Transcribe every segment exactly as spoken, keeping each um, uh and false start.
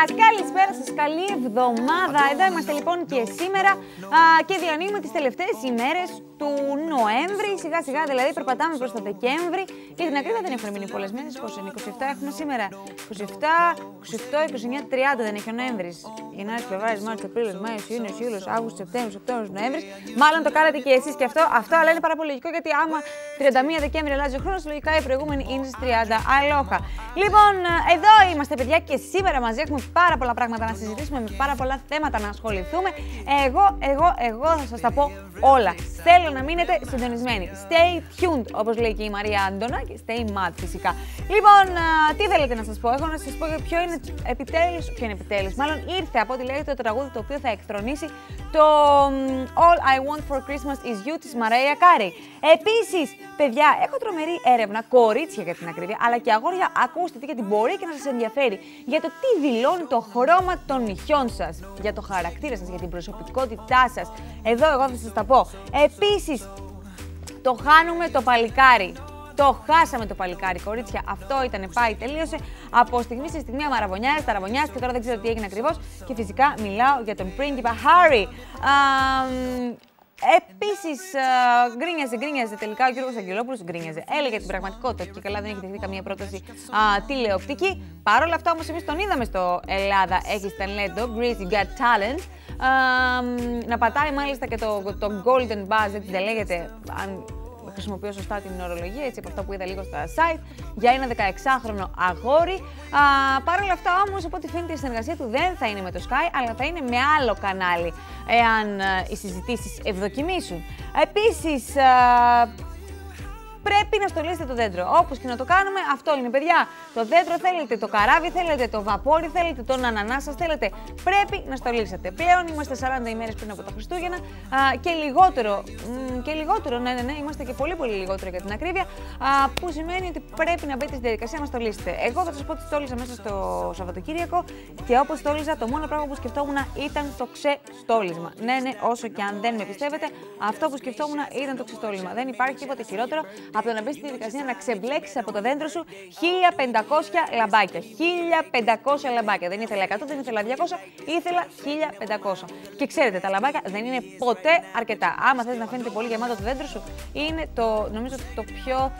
Καλησπέρα σας, καλή εβδομάδα. Εδώ είμαστε λοιπόν και σήμερα α, και διανύουμε τις τελευταίες ημέρες του Νοέμβρη. Σιγά σιγά δηλαδή περπατάμε προς το Δεκέμβρη. Για την ακρίβεια δεν έχουν μείνει πολλές μέρες. είκοσι, είκοσι επτά έχουμε σήμερα. είκοσι επτά, είκοσι οκτώ, είκοσι εννιά, τριάντα δεν έχει ο Νοέμβρης. Γενάρης, Φεβράρης, Μάρτης, Απρίλιος, Μάιος, Ιούνιος, Ιούλιος, Αύγουστος, Σεπτέμβριος, Οκτώβριος, Νοέμβρης. Μάλλον το κάνατε και εσείς και αυτό. Αυτό αλλά είναι πάρα πολύ λογικό γιατί άμα τριάντα μία Δεκέμβρη αλλάζει ο χρόνος, λογικά η προηγούμενη είναι στις τριάντα. Αλόχα. Λοιπόν, εδώ είμαστε παιδιά και σήμερα μαζί έχουμε πάρα πολλά πράγματα να συζητήσουμε, με πάρα πολλά θέματα να ασχοληθούμε. Εγώ, εγώ, εγώ θα σας τα πω όλα. Θέλω να μείνετε συντονισμένοι. Stay tuned, όπως λέει και η Μαρία Άντονα, και stay mad φυσικά. Λοιπόν, τι θέλετε να σας πω, εγώ να σας πω ποιο είναι επιτέλους, ποιο είναι επιτέλους. Μάλλον ήρθε από ό,τι λέγεται το τραγούδι το οποίο θα εκθρονίσει το All I Want for Christmas Is You της Mariah Carey. Επίσης, παιδιά, έχω τρομερή έρευνα, κορίτσια για την ακρίβεια, αλλά και αγόρια, ακούστε τι γιατί μπορεί και να σας ενδιαφέρει για το τι δηλώνει το χρώμα των νυχιών σας, για το χαρακτήρα σας, για την προσωπικότητά σας. Εδώ εγώ θα σας τα πω. Επίσης, το χάνουμε το παλικάρι. Το χάσαμε το παλικάρι, κορίτσια. Αυτό ήτανε, πάει, τελείωσε. Από στιγμή σε στιγμή αμαραβωνιάζει, ταραβωνιάζει και τώρα δεν ξέρω τι έγινε ακριβώς. Και φυσικά μιλάω για τον πρίγκιπα Harry. Um, Επίσης, uh, γκρίνιαζε, γκρίνιαζε τελικά ο Γιώργος Αγγελόπουλος, γκρίνιαζε. Έλεγε την πραγματικότητα και καλά δεν έχει δεχτεί καμία πρόταση uh, τηλεοπτική. Παρ' όλα αυτά όμως εμείς τον είδαμε στο Ελλάδα, έχεις ταλέντο, Greece Got Talent. Uh, να πατάει μάλιστα και το, το Golden Buzz, δεν λέγεται, αν χρησιμοποιώ σωστά την ορολογία, έτσι από αυτά που είδα λίγο στα site, για ένα δεκαεξάχρονο αγόρι. Α, παρ' όλα αυτά όμως, από ό,τι φαίνεται, η συνεργασία του δεν θα είναι με το Sky, αλλά θα είναι με άλλο κανάλι, εάν οι συζητήσεις ευδοκιμήσουν. Επίσης, α, πρέπει να στολίσετε το δέντρο. Όπως και να το κάνουμε, αυτό είναι, παιδιά. Το δέντρο θέλετε, το καράβι θέλετε, το βαπόρι θέλετε, τον ανανά σας θέλετε. Πρέπει να στολίσετε. Πλέον είμαστε σαράντα ημέρες πριν από τα Χριστούγεννα α, και λιγότερο, μ, και λιγότερο, ναι, ναι, ναι, είμαστε και πολύ πολύ λιγότερο για την ακρίβεια, α, που σημαίνει ότι πρέπει να μπείτε στη διαδικασία να στολίσετε. Εγώ θα σας πω ότι στόλισα μέσα στο Σαββατοκύριακο και όπως στόλιζα, το μόνο πράγμα που σκεφτόμουν ήταν το ξεστόλισμα. Ναι, ναι, όσο και αν δεν με πιστεύετε, αυτό που σκεφτόμουν ήταν το ξεστόλισμα. Δεν υπάρχει τίποτα χειρότερο. Από το να μπει στη διαδικασία να ξεμπλέξει από το δέντρο σου χίλια πεντακόσια λαμπάκια. χίλια πεντακόσια λαμπάκια. Δεν ήθελα εκατό, δεν ήθελα διακόσια, ήθελα χίλια πεντακόσια. Και ξέρετε, τα λαμπάκια δεν είναι ποτέ αρκετά. Άμα θες να φαίνεται πολύ γεμάτο το δέντρο σου, είναι το, νομίζω το πιο, α,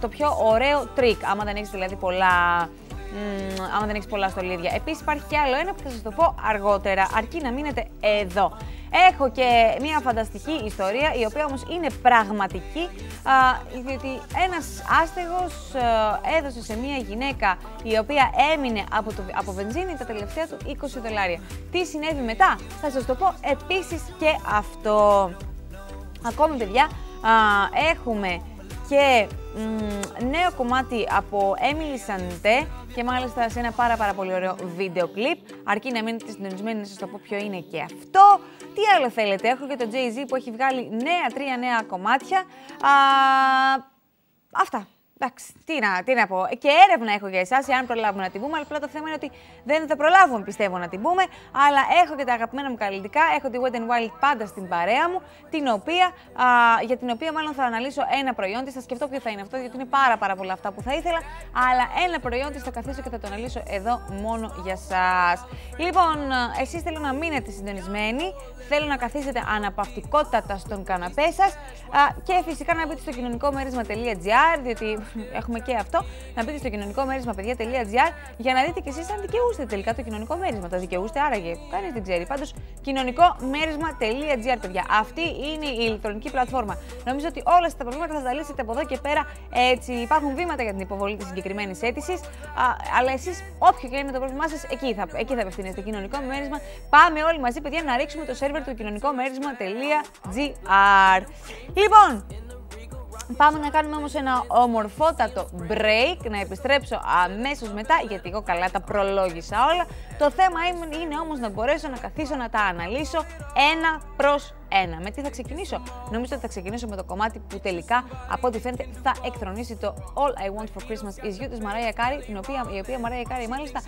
το πιο ωραίο τρίκ. Άμα δεν έχεις δηλαδή πολλά. Mm, άμα δεν έχεις πολλά στολίδια. Επίσης υπάρχει και άλλο ένα που θα σας το πω αργότερα, αρκεί να μείνετε εδώ. Έχω και μια φανταστική ιστορία, η οποία όμως είναι πραγματική, α, διότι ένας άστεγος α, έδωσε σε μια γυναίκα η οποία έμεινε από, το, από βενζίνη τα τελευταία του είκοσι δολάρια. Τι συνέβη μετά, θα σας το πω επίσης και αυτό. Ακόμη παιδιά, α, έχουμε και μ, νέο κομμάτι από Emily Santé και μάλιστα σε ένα πάρα πάρα πολύ ωραίο βίντεο κλιπ. Αρκεί να μείνετε συντονισμένοι να σας το πω ποιο είναι και αυτό. Τι άλλο θέλετε, έχω και το Jay-Z που έχει βγάλει νέα τρία νέα κομμάτια. Α, αυτά. Εντάξει, τι να, τι να πω. Και έρευνα έχω για εσάς, εάν προλάβουμε να την πούμε. Απλά το θέμα είναι ότι δεν θα προλάβουμε, πιστεύω, να την πούμε. Αλλά έχω και τα αγαπημένα μου καλλιτικά. Έχω τη Wet n Wild πάντα στην παρέα μου, την οποία, α, για την οποία μάλλον θα αναλύσω ένα προϊόν της. Θα σκεφτώ ποιο θα είναι αυτό, γιατί είναι πάρα, πάρα πολλά αυτά που θα ήθελα. Αλλά ένα προϊόν της θα καθίσω και θα το αναλύσω εδώ μόνο για σας. Λοιπόν, εσείς θέλω να μείνετε συντονισμένοι. Θέλω να καθίσετε αναπαυτικότατα στον καναπέ σας. Α, και φυσικά να μπείτε στο κοινωνικόμέρισμα.gr, διότι έχουμε και αυτό, να μπείτε στο κοινωνικόμέρισμα.gr για να δείτε κι εσείς αν δικαιούστε τελικά το κοινωνικό μέρισμα. Τα δικαιούστε άραγε, κανείς δεν ξέρει. Πάντως, κοινωνικόμέρισμα.gr, παιδιά. Αυτή είναι η ηλεκτρονική πλατφόρμα. Νομίζω ότι όλα αυτά τα προβλήματα θα τα λύσετε από εδώ και πέρα έτσι. Υπάρχουν βήματα για την υποβολή της συγκεκριμένης αίτησης, αλλά εσείς, όποιο και είναι το πρόβλημά σας, εκεί θα, εκεί θα απευθύνεστε. Κοινωνικό μέρισμα. Πάμε όλοι μαζί, παιδιά, να ρίξουμε το σερβερ του κοινωνικόμέρισμα.gr. Λοιπόν. Πάμε να κάνουμε όμως ένα ομορφότατο break, να επιστρέψω αμέσως μετά, γιατί εγώ καλά τα προλόγισα όλα. Το θέμα είναι όμως να μπορέσω να καθίσω να τα αναλύσω ένα προς ένα. Με τι θα ξεκινήσω? Νομίζω ότι θα ξεκινήσω με το κομμάτι που τελικά, από ό,τι φαίνεται, θα εκθρονίσει το All I Want for Christmas Is You της Mariah Carey, την οποία, η οποία Mariah Carey μάλιστα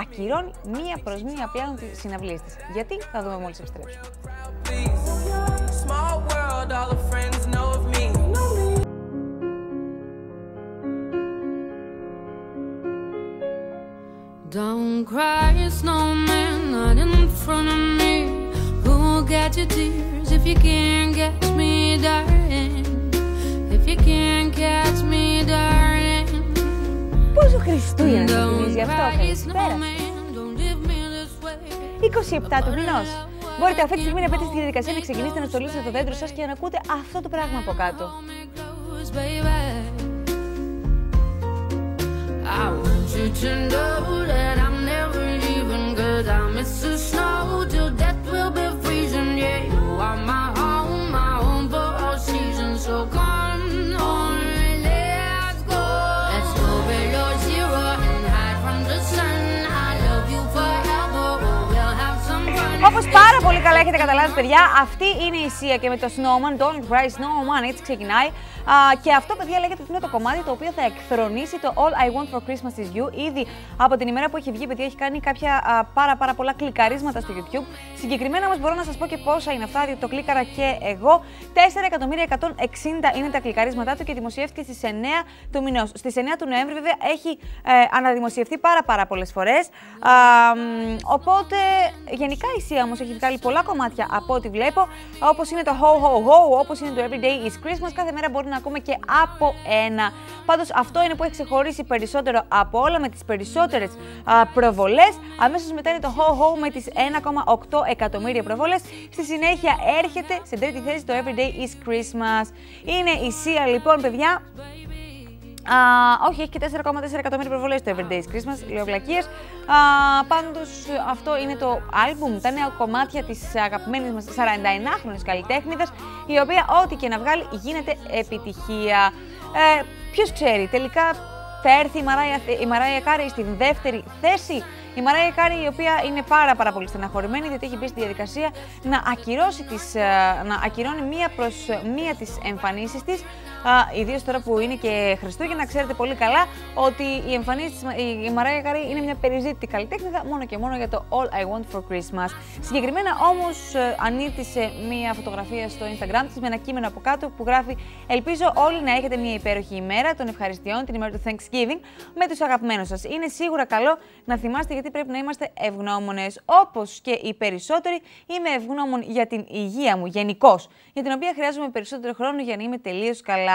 ακυρώνει μία προς μία πλέον τις συναυλίες της. Γιατί? Θα δούμε μόλις επιστρέψω. Don't cry, snowman, not in front of me. Who'll get your tears if you can't catch me, darling? If you can't catch me, darling. Πόσο Χριστούγεννα σας γι' αυτό, καλησπέρα. είκοσι επτά του μηνός. Μπορείτε αυτή τη στιγμή να πάτε στη διαδικασία να ξεκινήσετε να στολίσετε το δέντρο σας και να ακούτε αυτό το πράγμα από κάτω. I want you to know that I'm never leaving, cause I miss the snow till death will be freezing. Yeah, you are my home, my home for all seasons. So come on, let's go. Let's go below zero and hide from the sun. I love you forever, we'll have some fun. Όπως πάρα πολύ καλά έχετε καταλάβει, παιδιά, αυτή είναι η Sia και με το Snowman, Don't Cry Snowman, έτσι ξεκινάει. Uh, και αυτό, παιδιά, λέγεται ότι είναι το κομμάτι το οποίο θα εκθρονίσει το All I Want For Christmas Is You. Ήδη από την ημέρα που έχει βγει, παιδιά, έχει κάνει κάποια uh, πάρα πάρα πολλά κλικαρίσματα στο YouTube. Συγκεκριμένα όμως μπορώ να σας πω και πόσα είναι αυτά, διότι το κλίκαρα και εγώ. τέσσερα εκατομμύρια εκατόν εξήντα είναι τα κλικαρίσματά του και δημοσιεύτηκε στις εννέα του μηνός. Στις εννέα του Νοέμβρη, βέβαια, έχει ε, αναδημοσιευθεί πάρα πάρα πολλές φορές. Uh, οπότε, γενικά η Sia όμως έχει βγάλει πολλά κομμάτια από ό,τι βλέπω, όπως είναι το Ho Ho Ho, όπως είναι το Every Day Is Christmas, κάθε μέρα μπορεί να ακούμε και από ένα. Πάντως αυτό είναι που έχει ξεχωρίσει περισσότερο από όλα, με τις περισσότερες α, προβολές. Αμέσως μετά είναι το Ho Ho με τις ένα κόμμα οκτώ εκατομμύρια προβολές. Στη συνέχεια έρχεται σε τρίτη θέση το Everyday is Christmas. Είναι η Sia λοιπόν, παιδιά. Α, όχι, έχει και τέσσερα κόμμα τέσσερα εκατομμύρια προβολές το Everyday is Christmas, λέω βλακίες. Πάντως αυτό είναι το άλμπουμ, τα νέα κομμάτια της αγαπημένης μας σαρανταεννιάχρονης καλλιτέχνηδας, η οποία ό,τι και να βγάλει γίνεται επιτυχία. Ε, ποιος ξέρει, τελικά θα έρθει η Mariah, η Mariah Carey στην δεύτερη θέση. Η Mariah Carey, η οποία είναι πάρα, πάρα πολύ στεναχωρημένη, διότι έχει μπει στη διαδικασία να, ακυρώσει τις, να ακυρώνει μία προς μία τις εμφανίσεις της, ιδίως τώρα που είναι και Χριστούγεννα. Ξέρετε πολύ καλά ότι η εμφανίσεις της η Mariah Carey είναι μια περιζήτητη καλλιτέχνηδα μόνο και μόνο για το All I Want For Christmas. Συγκεκριμένα όμως ανήρτησε μία φωτογραφία στο Instagram της με ένα κείμενο από κάτω που γράφει «Ελπίζω όλοι να έχετε μια υπέροχη ημέρα των ευχαριστειών, την ημέρα του Thanksgiving, με τους αγαπημένους σας. Είναι σίγουρα καλό να θυμάστε γιατί πρέπει να είμαστε ευγνώμονες. Όπως και οι περισσότεροι, είμαι ευγνώμων για την υγεία μου γενικώς, για την οποία χρειάζομαι περισσότερο χρόνο για να είμαι τελείως καλά».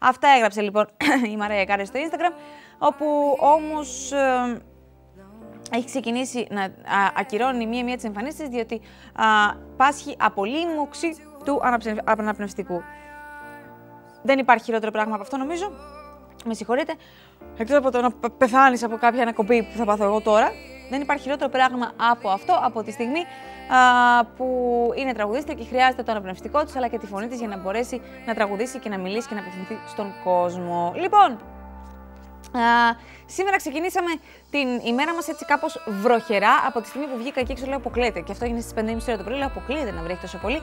Αυτά έγραψε λοιπόν η Mariah Carey στο Instagram, όπου όμως ε, έχει ξεκινήσει να α, ακυρώνει μία-μία τις εμφανίσεις της, διότι α, πάσχει απολύμωξη του αναπνευστικού. Δεν υπάρχει χειρότερο πράγμα από αυτό, νομίζω. Με συγχωρείτε, εκτός από το να πεθάνεις από κάποια ανακοπή που θα πάθω εγώ τώρα, δεν υπάρχει χειρότερο πράγμα από αυτό, από τη στιγμή α, που είναι τραγουδίστρια και χρειάζεται το αναπνευστικό της, αλλά και τη φωνή της για να μπορέσει να τραγουδήσει και να μιλήσει και να απευθυνθεί στον κόσμο. Λοιπόν, Uh, σήμερα ξεκινήσαμε την ημέρα μας έτσι κάπως βροχερά. Από τη στιγμή που βγήκα εκεί έξω λέω αποκλείεται. Και αυτό έγινε στις πέντε και μισή ώρα το πρωί, λέω αποκλείεται να βρέχει τόσο πολύ.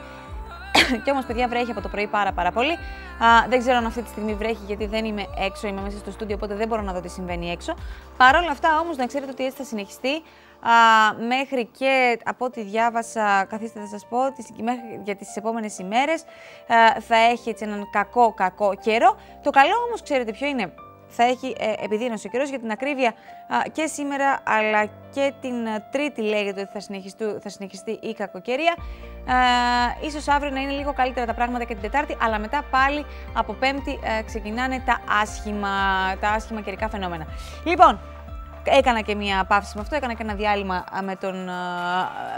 Κι όμως, παιδιά, βρέχει από το πρωί πάρα πάρα πολύ. Uh, δεν ξέρω αν αυτή τη στιγμή βρέχει, γιατί δεν είμαι έξω, είμαι μέσα στο στούντιο, οπότε δεν μπορώ να δω τι συμβαίνει έξω. Παρ' όλα αυτά όμως να ξέρετε ότι έτσι θα συνεχιστεί. Uh, μέχρι και από ό,τι διάβασα, καθίστε να σας πω, για τις επόμενες ημέρες uh, θα έχει έτσι έναν κακό κακό καιρό. Το καλό όμως ξέρετε ποιο είναι? Θα έχει ε, επιδείνωση ο καιρός, για την ακρίβεια α, και σήμερα αλλά και την α, Τρίτη λέγεται ότι θα συνεχιστεί, θα συνεχιστεί η κακοκαιρία. Ε, ίσως αύριο να είναι λίγο καλύτερα τα πράγματα και την Τετάρτη, αλλά μετά πάλι από Πέμπτη ε, ξεκινάνε τα άσχημα, τα άσχημα καιρικά φαινόμενα. Λοιπόν, έκανα και μία παύση με αυτό, έκανα και ένα διάλειμμα με, τον,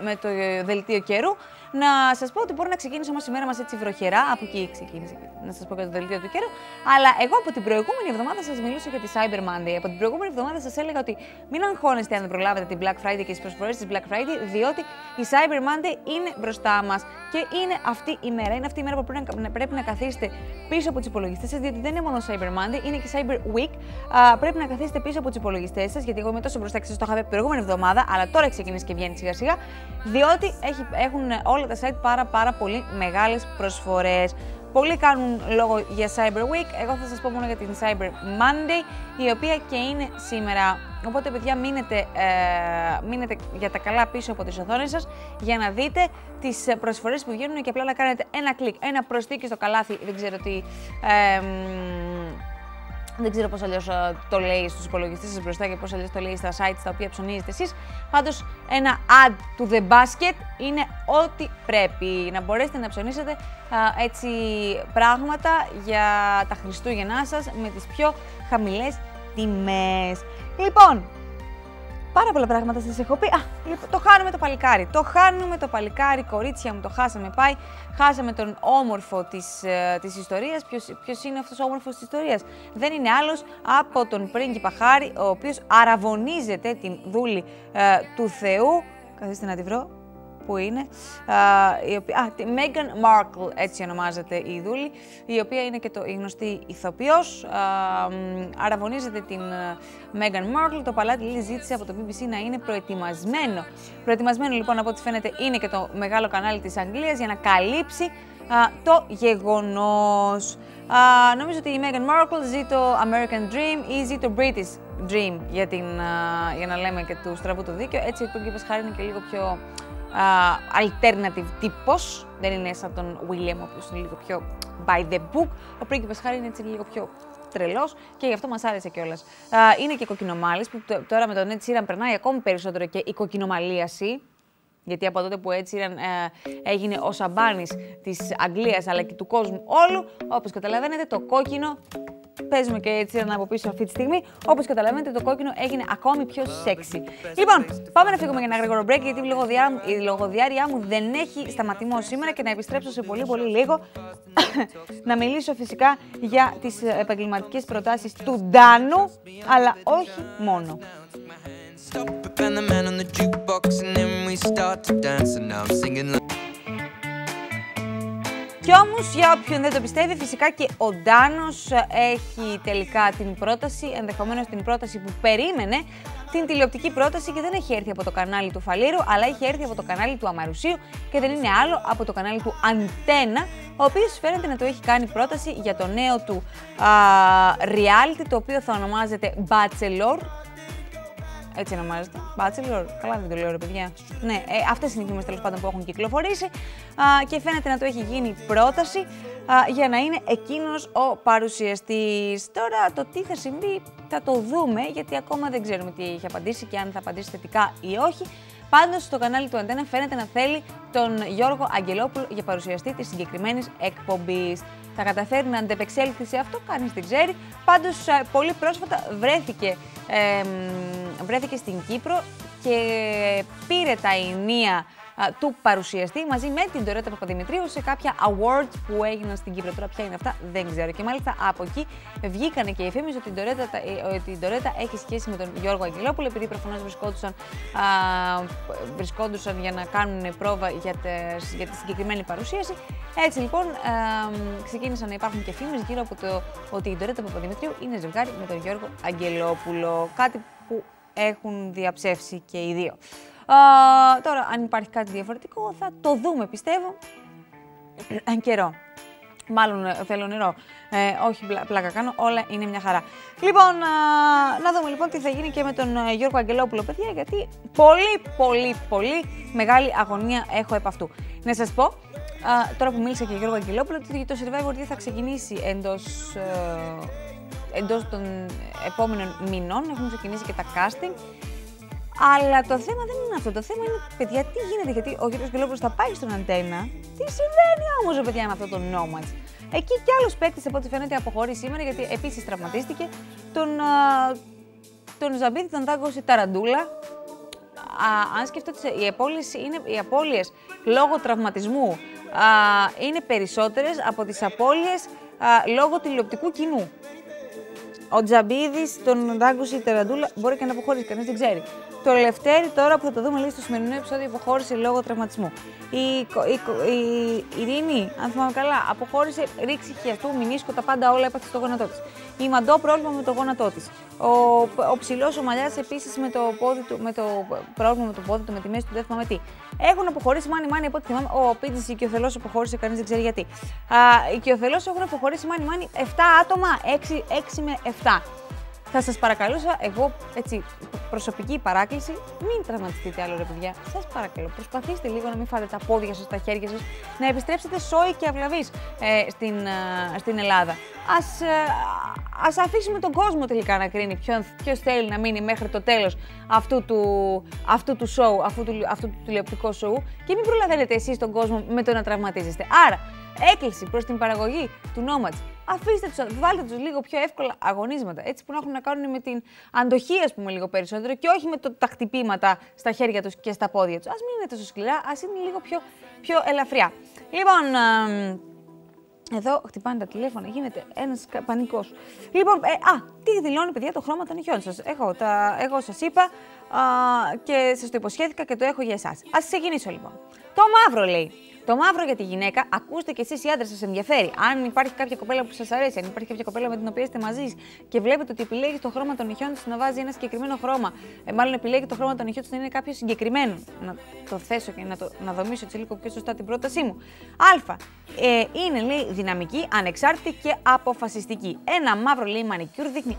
με το δελτίο καιρού. Να σας πω ότι μπορεί να ξεκίνησε όμως η μέρα μας έτσι βροχερά, από εκεί ξεκίνησε να σας πω και το δελτίο του καιρού. Αλλά εγώ από την προηγούμενη εβδομάδα σας μιλούσα για τη Cyber Monday. Από την προηγούμενη εβδομάδα σας έλεγα ότι μην αγχώνεστε αν δεν προλάβετε την Black Friday και τις προσφορές της Black Friday, διότι η Cyber Monday είναι μπροστά μας και είναι αυτή η μέρα. Είναι αυτή η μέρα που πρέπει να, πρέπει να καθίσετε πίσω από τους υπολογιστές σας, διότι δεν είναι μόνο Cyber Monday, είναι και Cyber Week. Α, πρέπει να καθίσετε πίσω από τους υπολογιστές σας, γιατί εγώ είμαι τόσο μπροστά και σας το είχα πει προηγούμενη εβδομάδα, αλλά τώρα ξεκινήσει και βγαίνει σιγά σιγά, διότι έχει, έχουν όλα τα site πάρα πάρα πολύ μεγάλες προσφορές. Πολλοί κάνουν λόγο για Cyber Week, εγώ θα σας πω μόνο για την Cyber Monday, η οποία και είναι σήμερα. Οπότε, παιδιά, μείνετε, ε, μείνετε για τα καλά πίσω από τις οθόνες σας για να δείτε τις προσφορές που βγαίνουν και απλά να κάνετε ένα κλικ, ένα προσθήκη στο καλάθι, δεν ξέρω τι... Ε, Δεν ξέρω πώς αλλιώς το λέει στους υπολογιστές σας μπροστά και πώς αλλιώς το λέει στα sites τα οποία ψωνίζετε εσείς. Πάντως, ένα ad του The Basket είναι ό,τι πρέπει. Να μπορέσετε να ψωνίσετε α, έτσι πράγματα για τα Χριστούγεννά σας με τις πιο χαμηλές τιμές. Λοιπόν, πάρα πολλά πράγματα σας έχω πει. Α, το χάνουμε το παλικάρι. Το χάνουμε το παλικάρι, κορίτσια μου, το χάσαμε πάει. Χάσαμε τον όμορφο της, ε, της ιστορίας. Ποιος, ποιος είναι αυτός ο όμορφος της ιστορίας? Δεν είναι άλλος από τον πρίγκιπα Χάρη, ο οποίος αραβωνίζεται την δούλη ε, του Θεού. Καθίστε να τη βρω. Πού είναι? Ε, η οποία, α, τη Meghan Markle, έτσι ονομάζεται η δούλη, η οποία είναι και το, η γνωστή ηθοποιός. Ε, ε, αραβωνίζεται την ε, Meghan Markle. Το παλάτι Λίλη ζήτησε από το μπι μπι σι να είναι προετοιμασμένο. Προετοιμασμένο, λοιπόν, από ό,τι φαίνεται, είναι και το μεγάλο κανάλι της Αγγλίας για να καλύψει ε, το γεγονός. Ε, νομίζω ότι η Meghan Markle ζει το American Dream ή ζει το British Dream, για, την, ε, για να λέμε και του στραβού το δίκιο. Έτσι, ο πρίγκιπας Χάρη είναι και λίγο πιο Uh, alternative τύπος, δεν είναι σαν τον William, ο οποίος είναι λίγο πιο by the book. Ο πρίγκιπας Χάρη είναι έτσι λίγο πιο τρελός και γι' αυτό μας άρεσε κιόλας. Uh, είναι και κοκκινομάλης, που τώρα με τον Ed Sheeran περνάει ακόμη περισσότερο και η κοκκινομαλίαση. Γιατί από τότε που ο Ed Sheeran ε, έγινε ο σαμπάνης της Αγγλίας αλλά και του κόσμου όλου, όπως καταλαβαίνετε, το κόκκινο. Παίζουμε και έτσι να από πίσω αυτή τη στιγμή. Όπως καταλαβαίνετε, το κόκκινο έγινε ακόμη πιο σεξι. Λοιπόν, πάμε να φύγουμε για ένα γρήγορο break, γιατί η λογοδιάρειά μου δεν έχει σταματημό σήμερα και να επιστρέψω σε πολύ πολύ λίγο να μιλήσω φυσικά για τις επαγγελματικές προτάσεις του Ντάνου, αλλά όχι μόνο. Κι όμως, για όποιον δεν το πιστεύει, φυσικά και ο Ντάνος έχει τελικά την πρόταση, ενδεχομένως την πρόταση που περίμενε, την τηλεοπτική πρόταση, και δεν έχει έρθει από το κανάλι του Φαλήρου, αλλά έχει έρθει από το κανάλι του Αμαρουσίου και δεν είναι άλλο από το κανάλι του Αντένα, ο οποίος φαίνεται να του έχει κάνει πρόταση για το νέο του α, reality, το οποίο θα ονομάζεται Bachelor. Έτσι ονομάζεται. Bachelor. Καλά δεν το λέω, ρε παιδιά. Ναι, ε, αυτές είναι οι φήμες, τέλος πάντων, που έχουν κυκλοφορήσει. Α, και φαίνεται να του έχει γίνει πρόταση α, για να είναι εκείνος ο παρουσιαστής. Τώρα το τι θα συμβεί θα το δούμε, γιατί ακόμα δεν ξέρουμε τι έχει απαντήσει και αν θα απαντήσει θετικά ή όχι. Πάντως, στο κανάλι του Αντένα φαίνεται να θέλει τον Γιώργο Αγγελόπουλο για παρουσιαστή της συγκεκριμένης εκπομπής. Θα καταφέρει να αντεπεξέλθει σε αυτό, κανείς δεν ξέρει. Πάντως, πολύ πρόσφατα βρέθηκε, ε, βρέθηκε στην Κύπρο και πήρε τα ηνία του παρουσιαστή μαζί με την Doretta Παπαδημητρίου σε κάποια awards που έγιναν στην Κύπρο. Τώρα ποια είναι αυτά δεν ξέρω. Και μάλιστα από εκεί βγήκανε και οι φήμες ότι η Doretta έχει σχέση με τον Γιώργο Αγγελόπουλο, επειδή προφανώς βρισκόντουσαν, α, βρισκόντουσαν για να κάνουν πρόβα για, τε, για τη συγκεκριμένη παρουσίαση. Έτσι λοιπόν α, ξεκίνησαν να υπάρχουν και φήμες γύρω από το ότι η Doretta Παπαδημητρίου είναι ζευγάρι με τον Γιώργο Αγγελόπουλο. Κάτι που έχουν διαψεύσει και οι δύο. Uh, τώρα, αν υπάρχει κάτι διαφορετικό, θα το δούμε, πιστεύω, εν καιρό. Μάλλον θέλω νερό. Ε, όχι, πλάκα κάνω, όλα είναι μια χαρά. Λοιπόν, uh, να δούμε λοιπόν τι θα γίνει και με τον Γιώργο Αγγελόπουλο, παιδιά, γιατί πολύ, πολύ, πολύ μεγάλη αγωνία έχω επ' αυτού. Να σας πω, uh, τώρα που μίλησα και Γιώργο Αγγελόπουλο, ότι το Survivor θα ξεκινήσει εντός... Uh, εντός των επόμενων μηνών, έχουν ξεκινήσει και τα casting. Αλλά το θέμα δεν είναι αυτό. Το θέμα είναι, παιδιά, τι γίνεται, γιατί ο Γιώργος Αγγελόπουλος θα πάει στον Αντένα. Τι συμβαίνει όμως, ρε παιδιά, με αυτό το Nomads? Εκεί κι άλλος παίκτης, από ό,τι φαίνεται, αποχωρεί σήμερα, γιατί επίσης τραυματίστηκε. Τον, τον Ζαμπίδη τον τάγκωσε ταραντούλα. Α, αν σκεφτώ ότι οι απώλειες, είναι, οι απώλειες λόγω τραυματισμού α, είναι περισσότερες από τις απώλειες α, λόγω τηλεοπτικού κοινού. Ο Τζαμπίδης τον τάγκωσε η ταραντούλα, μπορεί και να αποχωρήσει, κανείς δεν ξέρει. Το Λευτέρι, τώρα που θα το δούμε λίγο στο σημερινό επεισόδιο, αποχώρησε λόγω τραυματισμού. Η Ειρήνη, αν θυμάμαι καλά, αποχώρησε, ρήξη χιαστού, μηνίσκο, τα πάντα όλα έπαθε στο γόνατό της. Η Μαντό, πρόβλημα με το γόνατό της. Ο, ο Ψηλός, ο Μαλλιάς, επίσης με το, πόδι του, με το πρόβλημα με το πόδι του, με τη μέση του, δεν θυμάμαι τι. Έχουν αποχωρήσει μάνι μάνι, από ό,τι θυμάμαι. Ο Πίτζης, η Οικειοθελώς αποχώρησε, κανείς δεν ξέρει γιατί. Α, οι Οικειοθελώς έχουν αποχωρήσει μάνι μάνι επτά άτομα, έξι με επτά. Θα σας παρακαλούσα, εγώ, έτσι, προσωπική παράκληση, μην τραυματιστείτε άλλο, ρε παιδιά. Σας παρακαλώ, προσπαθήστε λίγο να μην φάτε τα πόδια σας, τα χέρια σας, να επιστρέψετε σόι και αυλαβείς ε, στην, ε, στην Ελλάδα. Ας, ε, ας αφήσουμε τον κόσμο τελικά να κρίνει ποιον, ποιος θέλει να μείνει μέχρι το τέλος αυτού του, αυτού του show, αυτού του, αυτού του τηλεοπτικού show και μην προλαβαίνετε εσείς τον κόσμο με το να τραυματίζεστε. Άρα, έκκληση προς την παραγωγή του Nomads. Αφήστε τους, βάλτε τους λίγο πιο εύκολα αγωνίσματα, έτσι που να έχουν να κάνουν με την αντοχή, ας πούμε, λίγο περισσότερο και όχι με το, τα χτυπήματα στα χέρια τους και στα πόδια τους. Ας μην είναι τόσο σκληρά, ας είναι λίγο πιο, πιο ελαφριά. Λοιπόν, α, εδώ χτυπάνε τα τηλέφωνα, γίνεται ένας πανικός. Λοιπόν, ε, α, τι δηλώνει, παιδιά, το χρώμα των νυχιών σας. Εγώ, τα, εγώ σας είπα α, και σας το υποσχέθηκα και το έχω για εσάς. Ας ξεκινήσω, λοιπόν. Το μαύρο, λέει. Το μαύρο για τη γυναίκα, ακούστε και εσείς οι άντρες σας ενδιαφέρει. Αν υπάρχει κάποια κοπέλα που σας αρέσει, αν υπάρχει κάποια κοπέλα με την οποία είστε μαζί και βλέπετε ότι επιλέγει το χρώμα των νυχιών της να βάζει ένα συγκεκριμένο χρώμα, ε, μάλλον επιλέγει το χρώμα των νυχιών της να είναι κάποιο συγκεκριμένο. Να το θέσω και να, το, να δομήσω έτσι λίγο πιο σωστά την πρότασή μου. Α. Ε, είναι, λέει, δυναμική, ανεξάρτητη και αποφασιστική. Ένα μαύρο, λέει, μανικιούρ δείχνει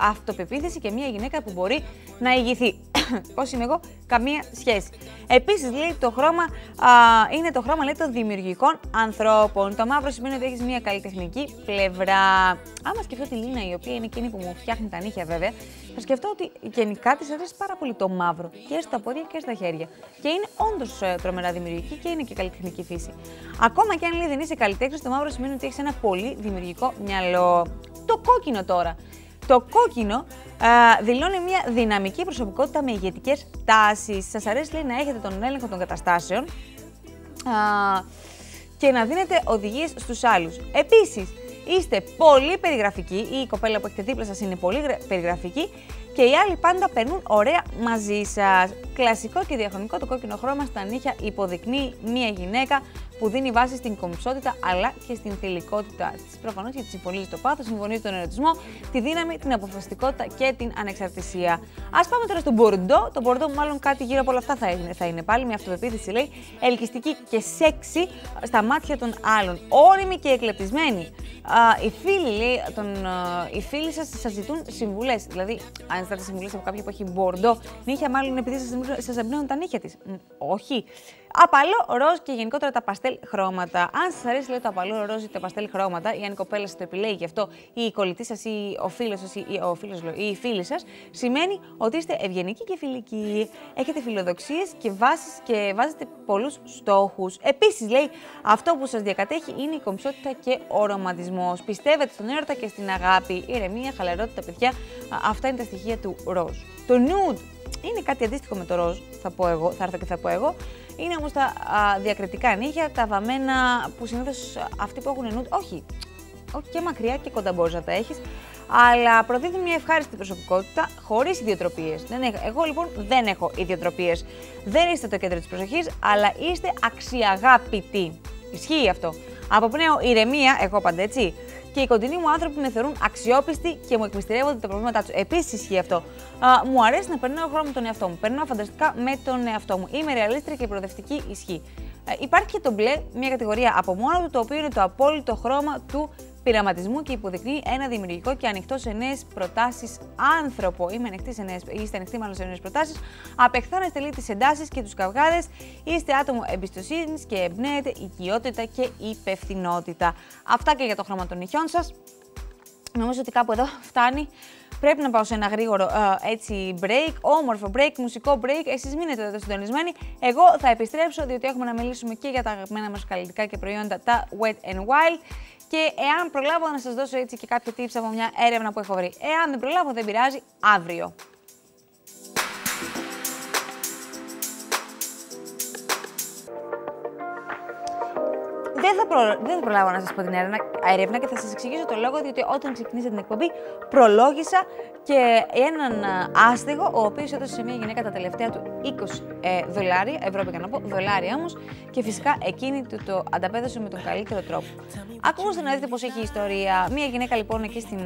αυτοπεποίθηση και μια γυναίκα που μπορεί να ηγηθεί. Πώς είμαι εγώ, καμία σχέση. Επίσης, λέει, το χρώμα α, είναι το χρώμα, λέει, των δημιουργικών ανθρώπων. Το μαύρο σημαίνει ότι έχεις μια καλλιτεχνική πλευρά. Άμα σκεφτώ τη Λίνα, η οποία είναι εκείνη που μου φτιάχνει τα νύχια, βέβαια, θα σκεφτώ ότι γενικά της αρέσει πάρα πολύ το μαύρο και στα πόδια και στα χέρια. Και είναι όντως τρομερά δημιουργική και είναι και καλλιτεχνική φύση. Ακόμα και αν, λέει, δεν είσαι καλλιτέχνης, το μαύρο σημαίνει ότι έχεις ένα πολύ δημιουργικό μυαλό. Το κόκκινο τώρα. Το κόκκινο α, δηλώνει μια δυναμική προσωπικότητα με ηγετικές τάσεις. Σας αρέσει, λέει, να έχετε τον έλεγχο των καταστάσεων α, και να δίνετε οδηγίες στους άλλους. Επίσης, είστε πολύ περιγραφικοί, η κοπέλα που έχετε δίπλα σας είναι πολύ περιγραφική και οι άλλοι πάντα περνούν ωραία μαζί σας. Κλασικό και διαχρονικό το κόκκινο χρώμα στα νύχια υποδεικνύει μια γυναίκα που δίνει βάση στην κομψότητα αλλά και στην θηλυκότητά της. Προφανώς γιατί συμφωνίζει το πάθος, συμφωνίζει τον ερωτισμό, τη δύναμη, την αποφασιστικότητα και την ανεξαρτησία. Ας πάμε τώρα στο μπορντό. Το μπορντό, μάλλον κάτι γύρω από όλα αυτά θα είναι, θα είναι πάλι. Μια αυτοπεποίθηση, λέει, ελκυστική και σεξι στα μάτια των άλλων. Όρημη και εκλεπτισμένη. Οι φίλοι, λέει, τον, οι φίλοι σας, σας ζητούν συμβουλές. Δηλαδή, αν ζητάτε συμβουλές από κάποιον που έχει μπορντό νύχια, μάλλον επειδή σας εμπνέουν τα νύχια της. Όχι. Απαλό ροζ και γενικότερα τα παστέλ χρώματα. Αν σας αρέσει, λέει, το απαλό ροζ ή τα παστέλ χρώματα, ή αν η κοπέλα σας το επιλέγει γι' αυτό, ή η κολλητή σας, ή ο φίλος σας, ή, ο φίλος, ή η φίλη σας, σημαίνει ότι είστε ευγενικοί και φιλικοί. Έχετε φιλοδοξίες και, βάσεις, και βάζετε πολλούς στόχους. Επίσης, λέει, αυτό που σας διακατέχει είναι η κομψότητα και ο ρομαντισμός. Πιστεύετε στον έρωτα και στην αγάπη. Ηρεμία, χαλαρότητα, παιδιά. Αυτά είναι τα στοιχεία του ροζ. Το nude είναι κάτι αντίστοιχο με το ροζ, θα, πω εγώ, θα έρθω και θα πω εγώ. Είναι όμως τα α, διακριτικά νύχια, τα βαμμένα που συνήθως αυτοί που έχουν νου, όχι, όχι και μακριά και κοντά μπορείς να τα έχεις, αλλά προδίδουν μια ευχάριστη προσωπικότητα χωρίς ιδιοτροπίες. Δεν έχω, εγώ λοιπόν δεν έχω ιδιοτροπίες. Δεν είστε το κέντρο της προσοχής, αλλά είστε αξιαγάπητοι. Ισχύει αυτό. Αποπνέω ηρεμία, εγώ πάντα έτσι. Και οι κοντινοί μου άνθρωποι με θεωρούν αξιόπιστοι και μου εκμυστηρεύονται τα προβλήματά του. Επίσης ισχύει αυτό. Α, μου αρέσει να περνάω χρόνο με τον εαυτό μου. Περνάω φανταστικά με τον εαυτό μου. Είμαι ρεαλίστρια και προοδευτική, ισχύει. Ε, υπάρχει και το μπλε, μια κατηγορία από μόνο του, το οποίο είναι το απόλυτο χρώμα του πειραματισμού και υποδεικνύει ένα δημιουργικό και ανοιχτό σε νέες προτάσεις άνθρωπο. Είμαι ανοιχτή σε νέες, είστε ανοιχτοί μάλλον σε νέες προτάσεις. Απεχθάνεστε, λέει, τις εντάσεις και τους καυγάδες. Είστε άτομο εμπιστοσύνης και εμπνέεται οικειότητα και υπευθυνότητα. Αυτά και για το χρώμα των νυχιών σας. Νομίζω ότι κάπου εδώ φτάνει. Πρέπει να πάω σε ένα γρήγορο uh, έτσι break, όμορφο break, μουσικό break. Εσείς μείνετε εδώ συντονισμένοι. Εγώ θα επιστρέψω, διότι έχουμε να μιλήσουμε και για τα αγαπημένα μας καλλιτικά και προϊόντα, τα Wet n Wild. Και εάν προλάβω να σας δώσω έτσι και κάποια tips από μια έρευνα που έχω βρει. Εάν δεν προλάβω, δεν πειράζει, αύριο. Δεν θα, προ... δεν θα προλάβω να σας πω την έρευνα, έρευνα και θα σας εξηγήσω το λόγο, διότι όταν ξεκινήσατε την εκπομπή προλόγησα και έναν άστεγο, ο οποίος έδωσε σε μια γυναίκα τα τελευταία του είκοσι δολάρια, ευρώ πήγα να πω, δολάρια όμως, και φυσικά εκείνη του το ανταπέδωσε με τον καλύτερο τρόπο. Ακούστε να δείτε πώς έχει η ιστορία. Μια γυναίκα λοιπόν εκεί στην,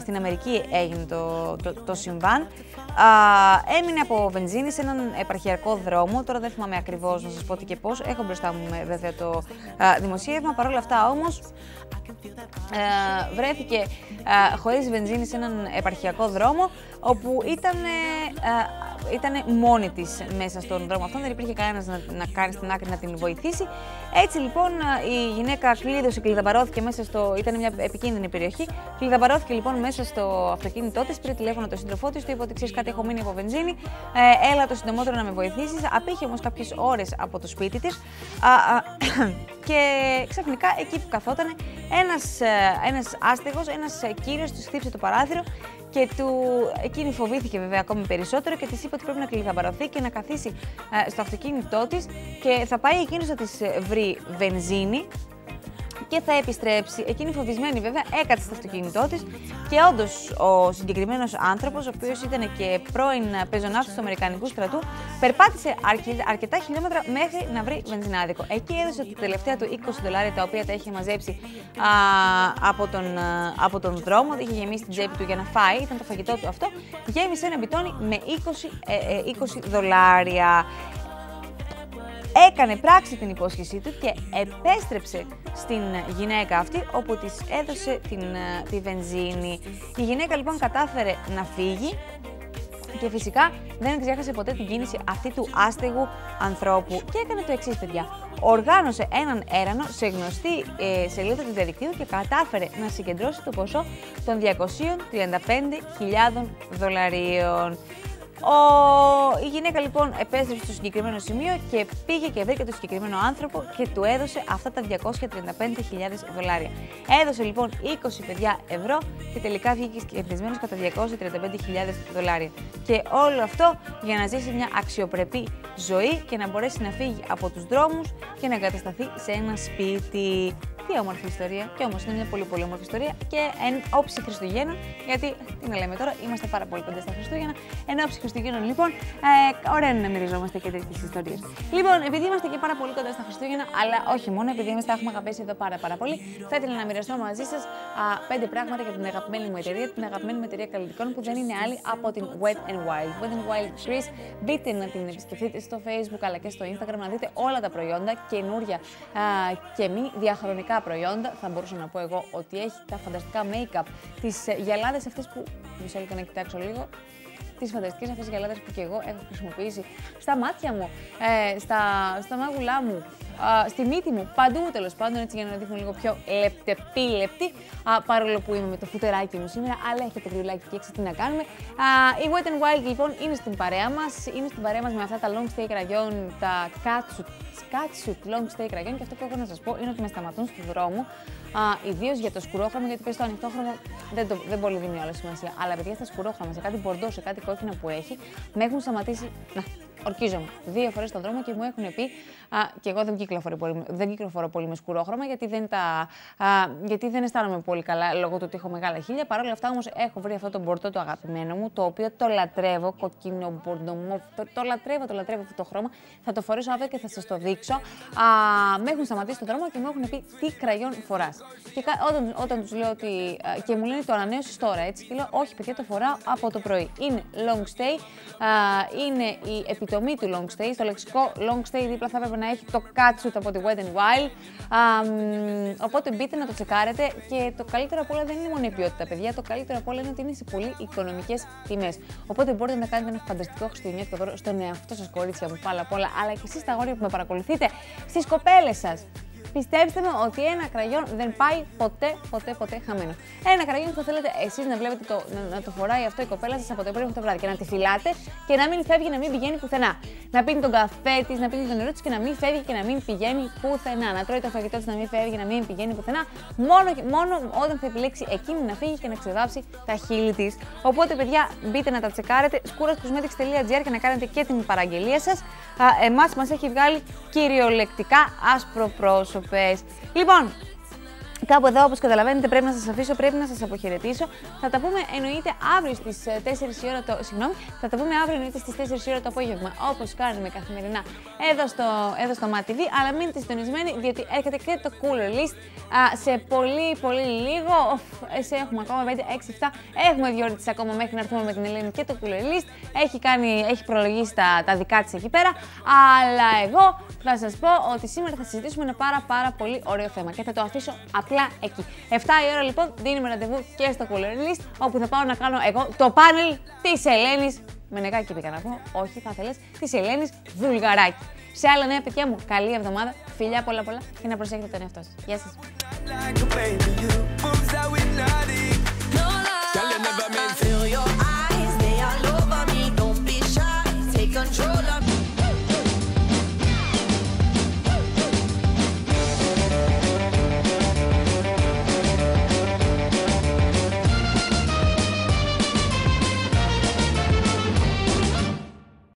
στην Αμερική έγινε το, το, το συμβάν. Α, έμεινε από βενζίνη σε έναν επαρχιακό δρόμο, τώρα δεν θυμάμαι ακριβώς να σας πω τι και πώς, έχω μπροστά μου βέβαια το α, δημοσίευμα. δημοσίευμα. Παρ' όλα αυτά όμως ε, βρέθηκε ε, χωρίς βενζίνη σε έναν επαρχιακό δρόμο, όπου ήταν ε, ήτανε μόνη της μέσα στον δρόμο αυτόν, δεν υπήρχε κανένας να, να κάνει στην άκρη να την βοηθήσει. Έτσι λοιπόν η γυναίκα κλείδωσε, κλειδαμπαρώθηκε μέσα στο... ήταν μια επικίνδυνη περιοχή. Κλειδαμπαρώθηκε λοιπόν μέσα στο αυτοκίνητό της, πήρε τηλέφωνο το σύντροφό της, του είπε ότι ξέρεις κάτι, έχω μείνει από βενζίνη, ε, έλα το συντομότερο να με βοηθήσεις. Απήχε όμως κάποιες ώρες από το σπίτι της α, α, και ξαφνικά εκεί που καθότανε ένας, ένας άστεγος, ένας κύριος του χτύπησε το παράθυρο και του... εκείνη φοβήθηκε βέβαια ακόμη περισσότερο και της είπε ότι πρέπει να κλειδαμπαρωθεί και να καθίσει ε, στο αυτοκίνητό της και θα πάει εκείνος να της βρει βενζίνη και θα επιστρέψει. Εκείνη φοβισμένη βέβαια έκατσε στο αυτοκίνητό της και όντως ο συγκεκριμένος άνθρωπος, ο οποίος ήταν και πρώην πεζοναύτης του Αμερικανικού στρατού, περπάτησε αρκε... αρκετά χιλιόμετρα μέχρι να βρει βενζινάδικο. Εκεί έδωσε τα τελευταία του είκοσι δολάρια, τα οποία τα είχε μαζέψει α, από, τον, α, από τον δρόμο, τα είχε γεμίσει την τσέπη του για να φάει, ήταν το φαγητό του αυτό, γέμισε ένα μπιτόνι με είκοσι δολάρια. Έκανε πράξη την υπόσχεσή του και επέστρεψε στην γυναίκα αυτή, όπου της έδωσε την, τη βενζίνη. Η γυναίκα λοιπόν κατάφερε να φύγει και φυσικά δεν ξέχασε ποτέ την κίνηση αυτή του άστεγου ανθρώπου. Και έκανε το εξής, παιδιά. Οργάνωσε έναν έρανο σε γνωστή ε, σελίδα του διαδικτύου και κατάφερε να συγκεντρώσει το ποσό των διακοσίων τριάντα πέντε χιλιάδων δολαρίων. Ο... Η γυναίκα λοιπόν επέστρεψε στο συγκεκριμένο σημείο και πήγε και βρήκε τον συγκεκριμένο άνθρωπο και του έδωσε αυτά τα διακόσια τριάντα πέντε χιλιάδες δολάρια. Έδωσε λοιπόν είκοσι παιδιά ευρώ και τελικά βγήκε κερδισμένος κατά διακόσιες τριάντα πέντε χιλιάδες δολάρια. Και όλο αυτό για να ζήσει μια αξιοπρεπή ζωή και να μπορέσει να φύγει από τους δρόμους και να εγκατασταθεί σε ένα σπίτι. Τι όμορφη ιστορία, και όμως είναι μια πολύ πολύ όμορφη ιστορία και εν όψη Χριστουγέννων, γιατί τι να λέμε τώρα, είμαστε πάρα πολύ κοντά στα Χριστούγεννα. Εν όψη Χριστουγέννων, λοιπόν, ε, ωραία είναι να μοιριζόμαστε και τέτοιες ιστορίες. Λοιπόν, επειδή είμαστε και πάρα πολύ κοντά στα Χριστούγεννα, αλλά όχι μόνο, επειδή εμείς τα έχουμε αγαπήσει εδώ πάρα, πάρα πολύ, θα ήθελα να μοιραστώ μαζί σας πέντε πράγματα για την αγαπημένη μου εταιρεία, την αγαπημένη μου εταιρεία καλλιτικών που δεν είναι άλλη από την Wet n Wild. Wet n Wild Greece, μπείτε να την επισκεφτείτε στο Facebook αλλά και στο Instagram, να δείτε όλα τα προϊόντα, καινούρια α, και μη διαχρονικά προϊόντα. Θα μπορούσα να πω εγώ ότι έχει τα φανταστικά make-up, τις γυαλάδες αυτές που... μισό λεπτό να κοιτάξω λίγο. Τις φανταστικές αυτές γυαλάδες που και εγώ έχω χρησιμοποιήσει στα μάτια μου, ε, στα, στα μάγουλά μου, α, στη μύτη μου, παντού τέλος πάντων, έτσι για να δείχνω λίγο πιο λεπτεπίλεπτη, παρόλο που είμαι με το φουτεράκι μου σήμερα, αλλά έχετε κρυουλάκι και έξω τι να κάνουμε. Α, η Wet n Wild λοιπόν είναι στην παρέα μας, είναι στην παρέα μας με αυτά τα long steak ραγιόν, τα κάτσου, κάτσου long steak ραγιόν, και αυτό που έχω να σας πω είναι ότι με σταματούν στον δρόμο. Uh, Ιδίως για το σκουρόχρωμα, γιατί πες το ανοιχτόχρωμα δεν, το, δεν πολύ δίνει όλο σημασία. Αλλά παιδιά, στα σκουρόχρωμα, σε κάτι μπορντό, σε κάτι κόκκινο που έχει, με έχουν σταματήσει. Να, ορκίζομαι δύο φορές στον δρόμο και μου έχουν πει, uh, και εγώ δεν κυκλοφορώ πολύ, δεν κυκλοφορώ πολύ με σκουρόχρωμα, γιατί δεν, τα, uh, γιατί δεν αισθάνομαι πολύ καλά λόγω του ότι έχω μεγάλα χείλια. Παρ' όλα αυτά όμως έχω βρει αυτό το μπορντό το αγαπημένο μου, το οποίο το λατρεύω, κόκκινο μπορντομό, το, το λατρεύω, το λατρεύω αυτό το χρώμα. Θα το φορέσω αύριο και θα σας το δείξω. Uh, με έχουν σταματήσει στον δρόμο και μου έχουν πει τι κραγιόν φοράς. Και όταν, όταν του λέω ότι. Και μου λένε το ανανέωσες τώρα, έτσι. Και λέω: όχι, παιδιά, το φοράω από το πρωί. Είναι long stay, α, είναι η επιτομή του long stay. Στο λεξικό long stay δίπλα θα έπρεπε να έχει το catsuit από τη Wet n Wild. Α, μ, οπότε μπείτε να το τσεκάρετε. Και το καλύτερο απ' όλα δεν είναι μόνο η ποιότητα, παιδιά. Το καλύτερο απ' όλα είναι ότι είναι σε πολύ οικονομικές τιμές. Οπότε μπορείτε να κάνετε ένα φανταστικό χριστουγεννιάτικο δώρο στον εαυτό σας, κορίτσια μου, πάνω απ' όλα. Αλλά και εσείς, τα αγόρια που με παρακολουθείτε, στις κοπέλες σας. Πιστέψτε με ότι ένα κραγιόν δεν πάει ποτέ, ποτέ, ποτέ χαμένο. Ένα κραγιόν που θα θέλετε εσείς να βλέπετε το, να, να το φοράει αυτό η κοπέλα σας από το πρωί μέχρι το βράδυ και να τη φυλάτε και να μην φεύγει, να μην πηγαίνει πουθενά. Να πίνει τον καφέ της, να πίνει το νερό της και να μην φεύγει και να μην πηγαίνει πουθενά. Να τρώει το φαγητό της, να μην φεύγει, να μην πηγαίνει πουθενά. Μόνο, μόνο όταν θα επιλέξει εκείνη να φύγει και να ξεδάψει τα χείλη της. Οπότε, παιδιά, μπείτε να τα τσεκάρετε. Σκούρας κοσμέτικς τελεία τζι άρ και να κάνετε και την παραγγελία σας. Εμάς μας έχει βγάλει κυριολεκτικά άσπρο πρόσωπο. Λοιπόν, κάπου εδώ, όπως καταλαβαίνετε, πρέπει να σας αφήσω, πρέπει να σας αποχαιρετήσω. Θα τα πούμε εννοείται αύριο στις τέσσερις η ώρα το... Συγγνώμη, θα τα πούμε αύριο εννοείται στις τέσσερις η ώρα το απόγευμα, όπως κάνουμε καθημερινά εδώ στο, εδώ στο MAD τι βι. Αλλά μείνετε συντονισμένοι, διότι έρχεται και το Cooler List α, σε πολύ πολύ λίγο. Οφ, σε έχουμε ακόμα πέντε, έξι, επτά. Έχουμε δύο ώρες ακόμα μέχρι να έρθουμε με την Ελένη και το Cooler List. Έχει, κάνει, έχει προλογίσει τα, τα δικά της εκεί πέρα. Αλλά εγώ θα σας πω ότι σήμερα θα συζητήσουμε ένα πάρα πάρα πολύ ωραίο θέμα και θα το αφήσω απλά εκεί. επτά η ώρα λοιπόν δίνουμε ραντεβού και στο Cooler List, όπου θα πάω να κάνω εγώ το πάνελ της Ελένης. Με νεκάκι πήγα να πω, όχι θα θέλες, της Ελένης Βουλγαράκη. Σε άλλα νέα παιδιά μου, καλή εβδομάδα, φιλιά πολλά πολλά και να προσέχετε τον εαυτό σας. Γεια σας.